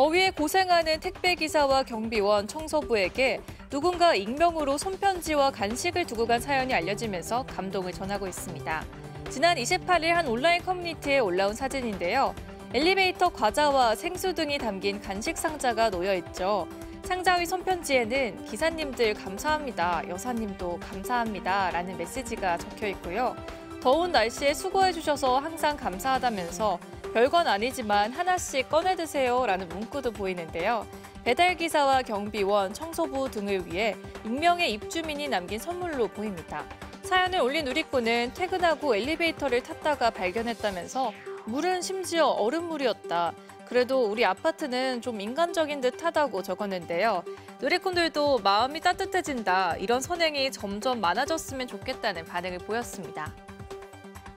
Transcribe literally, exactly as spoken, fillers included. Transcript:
더위에 고생하는 택배기사와 경비원, 청소부에게 누군가 익명으로 손편지와 간식을 두고 간 사연이 알려지면서 감동을 전하고 있습니다. 지난 이십팔일 한 온라인 커뮤니티에 올라온 사진인데요. 엘리베이터 과자와 생수 등이 담긴 간식 상자가 놓여 있죠. 상자 위 손편지에는 기사님들 감사합니다, 여사님도 감사합니다 라는 메시지가 적혀 있고요. 더운 날씨에 수고해 주셔서 항상 감사하다면서 별건 아니지만 하나씩 꺼내 드세요 라는 문구도 보이는데요. 배달기사와 경비원, 청소부 등을 위해 익명의 입주민이 남긴 선물로 보입니다. 사연을 올린 누리꾼은 퇴근하고 엘리베이터를 탔다가 발견했다면서 물은 심지어 얼음물이었다. 그래도 우리 아파트는 좀 인간적인 듯하다고 적었는데요. 누리꾼들도 마음이 따뜻해진다, 이런 선행이 점점 많아졌으면 좋겠다는 반응을 보였습니다.